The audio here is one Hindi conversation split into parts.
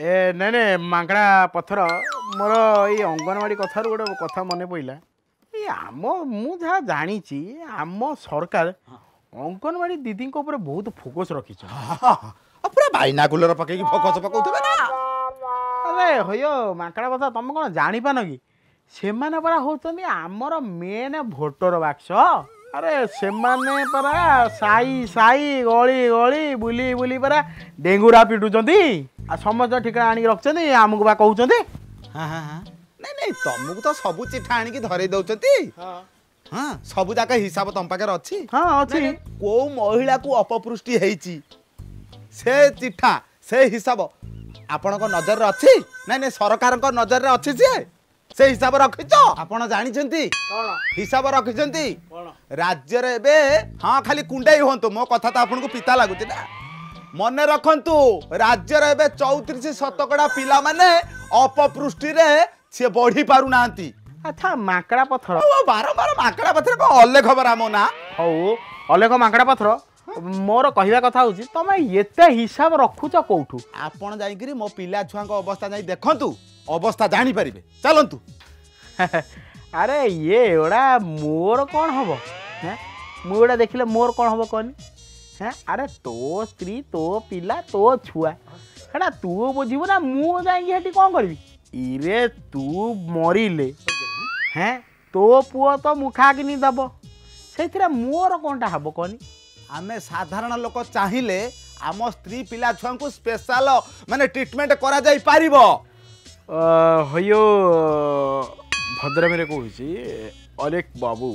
ए ना ना मांगड़ा पथर मोर ये अंगनवाड़ी कथार गोटे कथा मन पड़ा ये आम मुझे जानी आम सरकार अंगनवाड़ी दीदी बहुत फोकस रखी पूरा बाइनाकुलर पकई फोकस पकाउथबे ना। अरे होयो मांगड़ा कथा तुम कौन जानी पान कि से परा होतनी आमर मेन भोटर बाक्स। अरे से परा साई साई गली गली बुली बुली परा डेंगुरा पिटुचंदी आ समस्त ठिका आनी रखी आमको बा कहते ना ना तुमको तो सब चिठा आनिक धरे दौरान हाँ सब जाक हिसाब तुम पाखे अच्छी हाँ अच्छी कौ महिला को अपपुष्टि होती से चिठा से हिसाब आपण नजर अच्छी ना ना सरकार नजर अच्छी से हिसाब रखी आपड़ जानी हिसाब रखी राज्य हाँ खाली कुंडे हूँ मो कथा तो आपको पिता लगुच ना मन रखु राज्य एवं 34% पिला माने अपपुष्टि से बढ़ी पारु ना। अच्छा माकड़ा पथर बारंबार माकड़ा पथर को अलेख बराम ना हौ अलेख माकड़ा पथर मोर कहवा कथा हो तुम एते हिसाब रखुच कौटू आपण जाइकरी मो पिला छुआ अवस्था जाई देखंतु अवस्था जानी परिबे चलंतु। अरे ये ओडा मोर कौन हबो मुड़ा देखिले मोर कौन हबो कहनी है। अरे तो स्त्री तो पिला तो छुआ है तू बुझीबू ना मु जाटी कौन करी इरे तू मरिले हैं तो पुओ तो मुखाग्नि दब से मोर कौनटा हम कहनी आम साधारण लोक चाहिए आम स्त्री पिला छुआ को स्पेशल माने ट्रीटमेंट करा जाई पारिबो। हयो भद्रमेरे कहूँ अलेख बाबू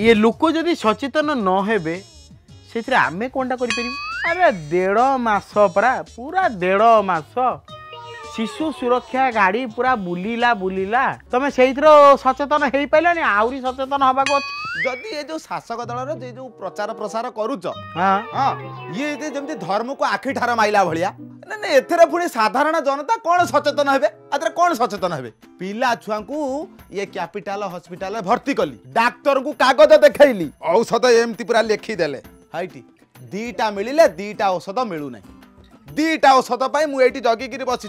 ये लोक जदि सचेतन न हेबे से आम कौनटा कर। अरे डेढ़ मास पूरा डेढ़ मास शिशु सुरक्षा गाड़ी पूरा बुलीला बुलीला तुम से सचेतन हो पारानी आहरी सचेतन हवा जदि ये जो शासक दल जो प्रचार प्रसार करुच हाँ हाँ ये जमी धर्म को आखि ठार माइला भाया ना पुणी साधारण जनता कौन सचेतन हे आदि कौन सचेतन हे पिला छुआ को ये कैपिटाल हस्पिटाल भर्ती कली डाक्तर को कागज देखली औषध एमती पूरा लिखीदेले हाइटी दीटा मिले दीटा औषध मिलू ना दीटा औषध पाई मुझे ये जगिक बसी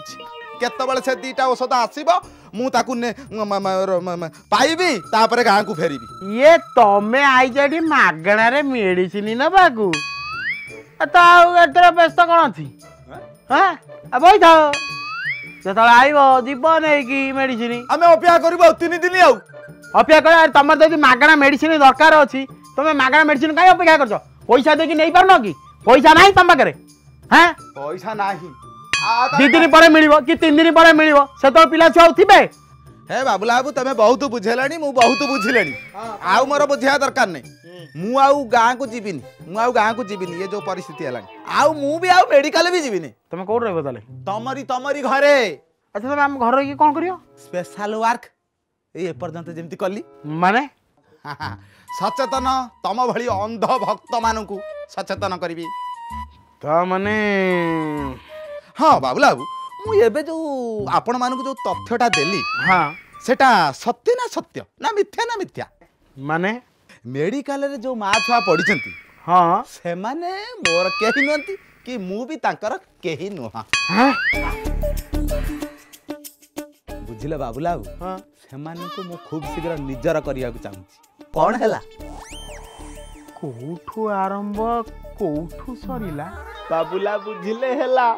केतबले से दीटा औषध आसब मुझे पाइबी तापर गाँ को फेर ये तमें आई मगणारे मेडिसीन नवा को व्यस्त कौन थी हाँ बही थाओ जो आईब जीव नहीं मेडिसीन आम अपेक्षा करीन दिन आपेक्षा कर तुम जब मगणा मेडिसीन दरकार अच्छी तुम मगणा मेडिसीन कहीं अपेक्षा कर पैसा देखिए नहीं पार कि पैसा ना तुम पाखे हाँ पैसा ना दी दिन पर मिल कि तीन दिन पर मिल से तो पिला छुआ थे हे बाबुला बाबू तुम बहुत बुझेला बहुत बुझे आउ मोर बुझे दरकार नहीं मु आउ गाँ को जीवन मुझे गाँव को जीवन ये जो परिस्थिति है आउ मु भी आउ मेडिकल भी जीवन तुम कौट रही तमरी तमरी घरे। अच्छा तुम आम घर रही कौन कर स्पेशल वर्क ये पर्यटन जमी कली माने सचेतन तम भली अंध भक्त मानक सचेतन करी तने हाँ बाबुला बाबू मुझे जो आपण मान जो तथ्यटा देली हाँ सेटा सत्य ना सत्य ना मिथ्या माने मेडिकल रे जो माँ छुआ पड़ी हाँ से माने मोर कही नुहति कि मु भी तांकर कही नुह बुझिले बाबुला बाबू हाँ से मु खूब शीघ्र निजर करिया चाहूँगी कौन है कोठु आरंभ कोठु सरिला बाबुला बुझिले हेला।